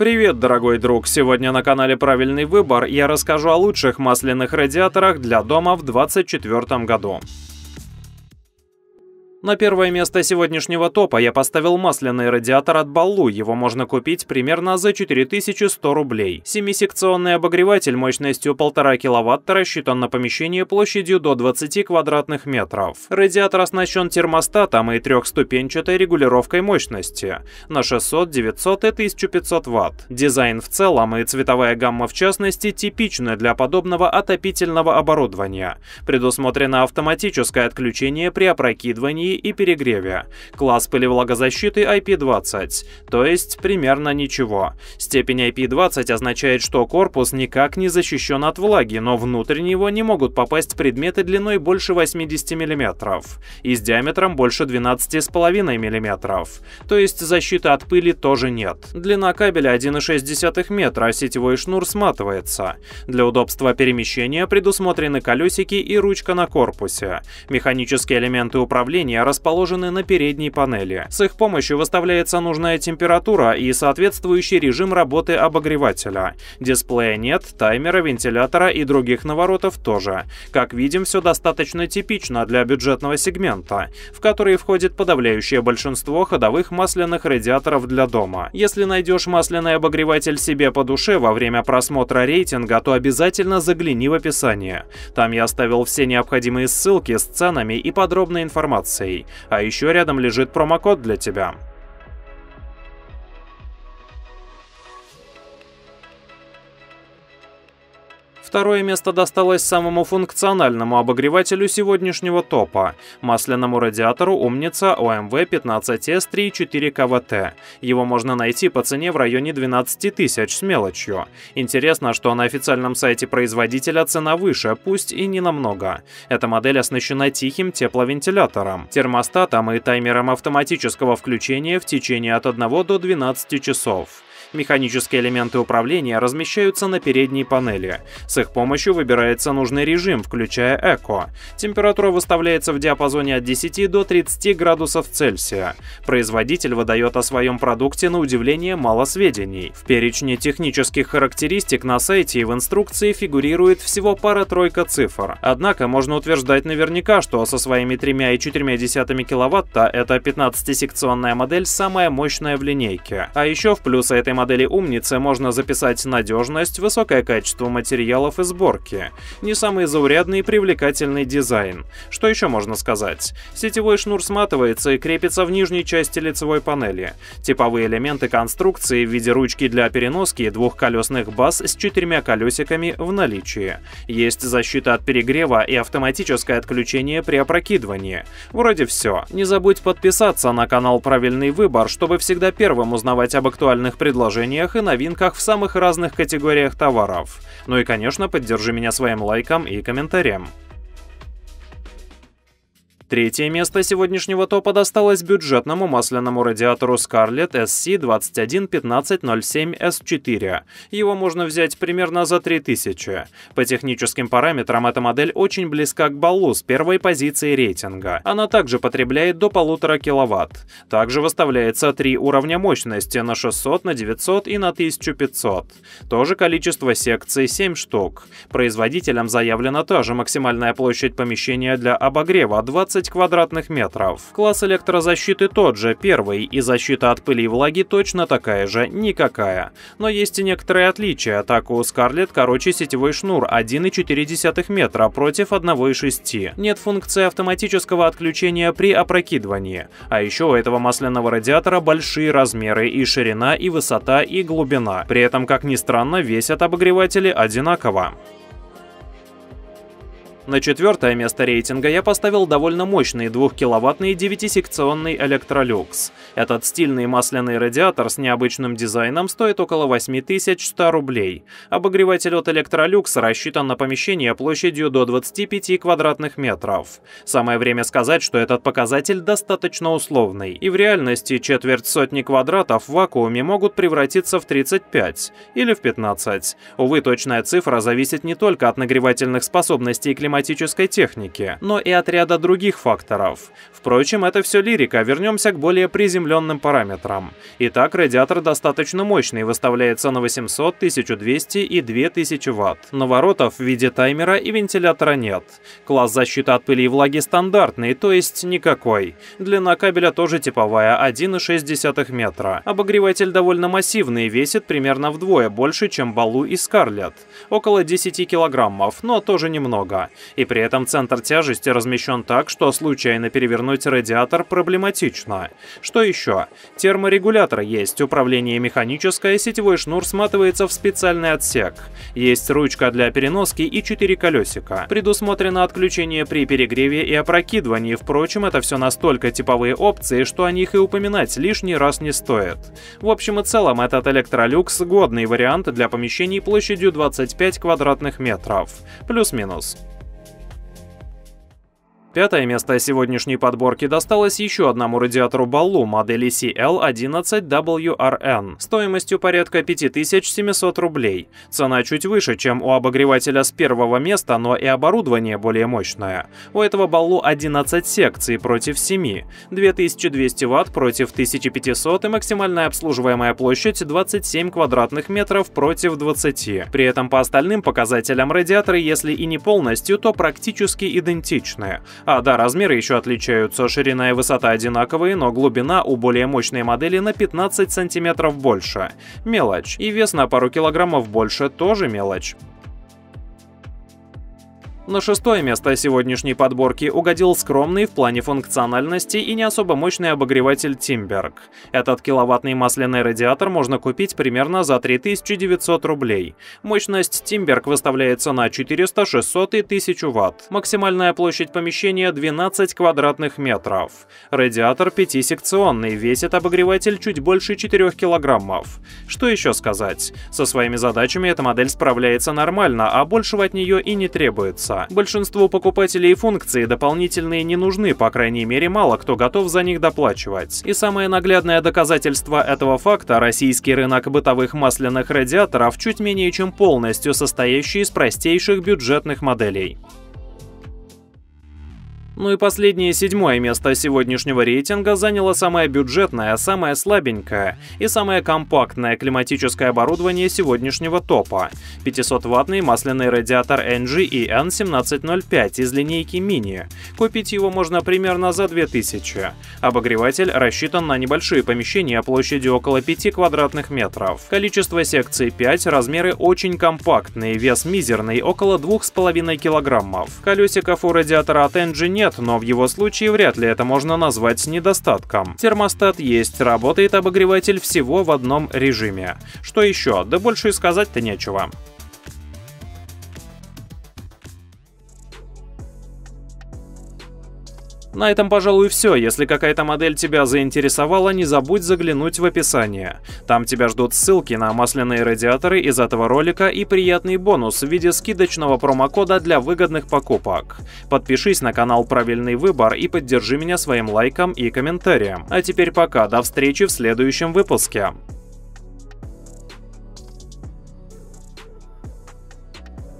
Привет, дорогой друг! Сегодня на канале «Правильный выбор» я расскажу о лучших масляных радиаторах для дома в 2024 году. На первое место сегодняшнего топа я поставил масляный радиатор от Ballu, его можно купить примерно за 4100 рублей. Семисекционный обогреватель мощностью 1,5 кВт рассчитан на помещение площадью до 20 квадратных метров. Радиатор оснащен термостатом и трехступенчатой регулировкой мощности на 600, 900 и 1500 Вт. Дизайн в целом и цветовая гамма в частности типичны для подобного отопительного оборудования. Предусмотрено автоматическое отключение при опрокидывании и перегреве. Класс пылевлагозащиты IP20, то есть примерно ничего. Степень IP20 означает, что корпус никак не защищен от влаги, но внутрь него не могут попасть предметы длиной больше 80 мм и с диаметром больше 12,5 мм, то есть защиты от пыли тоже нет. Длина кабеля 1,6 метра, а сетевой шнур сматывается. Для удобства перемещения предусмотрены колесики и ручка на корпусе. Механические элементы управления расположены на передней панели. С их помощью выставляется нужная температура и соответствующий режим работы обогревателя. Дисплея нет, таймера, вентилятора и других наворотов тоже. Как видим, все достаточно типично для бюджетного сегмента, в который входит подавляющее большинство ходовых масляных радиаторов для дома. Если найдешь масляный обогреватель себе по душе во время просмотра рейтинга, то обязательно загляни в описание. Там я оставил все необходимые ссылки с ценами и подробной информацией. А еще рядом лежит промокод для тебя. Второе место досталось самому функциональному обогревателю сегодняшнего топа – масляному радиатору «Умница» ОМВ-15С.-3,4КВТ. Его можно найти по цене в районе 12 тысяч с мелочью. Интересно, что на официальном сайте производителя цена выше, пусть и не намного. Эта модель оснащена тихим тепловентилятором, термостатом и таймером автоматического включения в течение от 1 до 12 часов. Механические элементы управления размещаются на передней панели. С их помощью выбирается нужный режим, включая эко. Температура выставляется в диапазоне от 10 до 30 градусов Цельсия. Производитель выдает о своем продукте на удивление мало сведений. В перечне технических характеристик на сайте и в инструкции фигурирует всего пара-тройка цифр. Однако можно утверждать наверняка, что со своими 3,4 кВт эта 15-секционная модель самая мощная в линейке. А еще в плюс этой модели «Умницы» можно записать надежность, высокое качество материалов и сборки, не самый заурядный и привлекательный дизайн. Что еще можно сказать? Сетевой шнур сматывается и крепится в нижней части лицевой панели. Типовые элементы конструкции в виде ручки для переноски и двухколесных баз с четырьмя колесиками в наличии. Есть защита от перегрева и автоматическое отключение при опрокидывании. Вроде все. Не забудь подписаться на канал «Правильный выбор», чтобы всегда первым узнавать об актуальных предложениях и новинках в самых разных категориях товаров. Ну и, конечно, поддержи меня своим лайком и комментарием. Третье место сегодняшнего топа досталось бюджетному масляному радиатору Scarlett SC 21.1507 S4. Его можно взять примерно за 3000. По техническим параметрам эта модель очень близка к Ballu с первой позиции рейтинга. Она также потребляет до 1,5 кВт. Также выставляется 3 уровня мощности на 600, на 900 и на 1500. Тоже количество секций 7 штук. Производителям заявлена та же максимальная площадь помещения для обогрева 20 квадратных метров. Класс электрозащиты тот же, первый, и защита от пыли и влаги точно такая же, никакая. Но есть и некоторые отличия. Так, у Scarlett короче сетевой шнур 1,4 метра против 1,6. Нет функции автоматического отключения при опрокидывании. А еще у этого масляного радиатора большие размеры и ширина, и высота, и глубина. При этом, как ни странно, весят обогреватели одинаково. На четвертое место рейтинга я поставил довольно мощный 2-киловаттный 9-секционный Electrolux. Этот стильный масляный радиатор с необычным дизайном стоит около 8100 рублей. Обогреватель от Electrolux рассчитан на помещение площадью до 25 квадратных метров. Самое время сказать, что этот показатель достаточно условный. И в реальности четверть сотни квадратов в вакууме могут превратиться в 35 или в 15. Увы, точная цифра зависит не только от нагревательных способностей климатических климатической техники, но и от ряда других факторов. Впрочем, это все лирика, вернемся к более приземленным параметрам. Итак, радиатор достаточно мощный, выставляется на 800, 1200 и 2000 Вт. Наворотов в виде таймера и вентилятора нет. Класс защиты от пыли и влаги стандартный, то есть никакой. Длина кабеля тоже типовая, 1,6 метра. Обогреватель довольно массивный, весит примерно вдвое больше, чем Ballu и Scarlett. Около 10 килограммов, но тоже немного. И при этом центр тяжести размещен так, что случайно перевернуть радиатор проблематично. Что еще? Терморегулятор есть, управление механическое, сетевой шнур сматывается в специальный отсек. Есть ручка для переноски и 4 колесика. Предусмотрено отключение при перегреве и опрокидывании, впрочем, это все настолько типовые опции, что о них и упоминать лишний раз не стоит. В общем и целом, этот Electrolux годный вариант для помещений площадью 25 квадратных метров. Плюс-минус. Пятое место сегодняшней подборки досталось еще одному радиатору Ballu модели CL-11WRN стоимостью порядка 5700 рублей. Цена чуть выше, чем у обогревателя с первого места, но и оборудование более мощное. У этого Ballu 11 секций против 7, 2200 Вт против 1500 и максимальная обслуживаемая площадь 27 квадратных метров против 20. При этом по остальным показателям радиаторы, если и не полностью, то практически идентичны. А да, размеры еще отличаются, ширина и высота одинаковые, но глубина у более мощной модели на 15 сантиметров больше. Мелочь. И вес на пару килограммов больше, тоже мелочь. На шестое место сегодняшней подборки угодил скромный в плане функциональности и не особо мощный обогреватель Timberk. Этот киловаттный масляный радиатор можно купить примерно за 3900 рублей. Мощность Timberk выставляется на 400, 600 и 1000 Вт. Максимальная площадь помещения 12 квадратных метров. Радиатор пятисекционный, весит обогреватель чуть больше 4 килограммов. Что еще сказать? Со своими задачами эта модель справляется нормально, а большего от нее и не требуется. Большинству покупателей функции дополнительные не нужны, по крайней мере, мало кто готов за них доплачивать. И самое наглядное доказательство этого факта – российский рынок бытовых масляных радиаторов, чуть менее чем полностью состоящий из простейших бюджетных моделей. Ну и последнее, седьмое место сегодняшнего рейтинга заняло самое бюджетное, самое слабенькое и самое компактное климатическое оборудование сегодняшнего топа. 500-ваттный масляный радиатор ENGY EN-1705 из линейки Mini. Купить его можно примерно за 2000. Обогреватель рассчитан на небольшие помещения площадью около 5 квадратных метров. Количество секций 5, размеры очень компактные, вес мизерный, около 2,5 килограммов. Колесиков у радиатора от ENGY нет. Но в его случае вряд ли это можно назвать недостатком. Термостат есть, работает обогреватель всего в одном режиме. Что еще? Да больше и сказать-то нечего. На этом, пожалуй, все. Если какая-то модель тебя заинтересовала, не забудь заглянуть в описание. Там тебя ждут ссылки на масляные радиаторы из этого ролика и приятный бонус в виде скидочного промокода для выгодных покупок. Подпишись на канал «Правильный выбор» и поддержи меня своим лайком и комментарием. А теперь пока, до встречи в следующем выпуске.